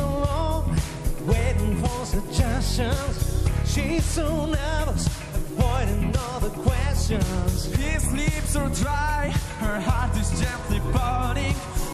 so long, waiting for suggestions. She's so nervous, avoiding all the questions. His lips are dry, her heart is gently burning.